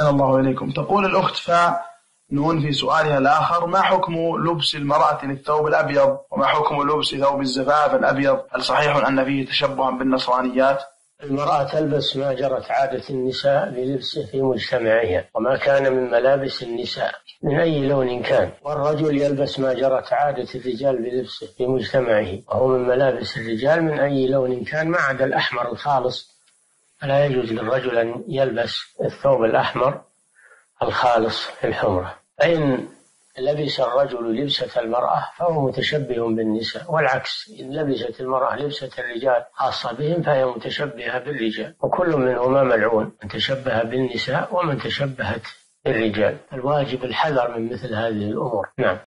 أحسن الله إليكم. تقول الأخت فنون في سؤالها الآخر: ما حكم لبس المرأة للثوب الأبيض؟ وما حكم لبس ثوب الزفاف الأبيض؟ هل صحيح أن فيه تشبها بالنصرانيات؟ المرأة تلبس ما جرت عادة النساء للبسه في مجتمعها، وما كان من ملابس النساء من أي لون كان، والرجل يلبس ما جرت عادة الرجال للبسه في مجتمعه، وهو من ملابس الرجال من أي لون كان ما عدا الأحمر الخالص. فلا يجوز للرجل أن يلبس الثوب الأحمر الخالص في الحمرة. فإن لبس الرجل لبسة المرأة فهو متشبه بالنساء، والعكس إن لبست المرأة لبسة الرجال خاصة بهم فهي متشبهة بالرجال، وكل منهما ملعون، من تشبه بالنساء ومن تشبهت بالرجال. الواجب الحذر من مثل هذه الأمور. نعم.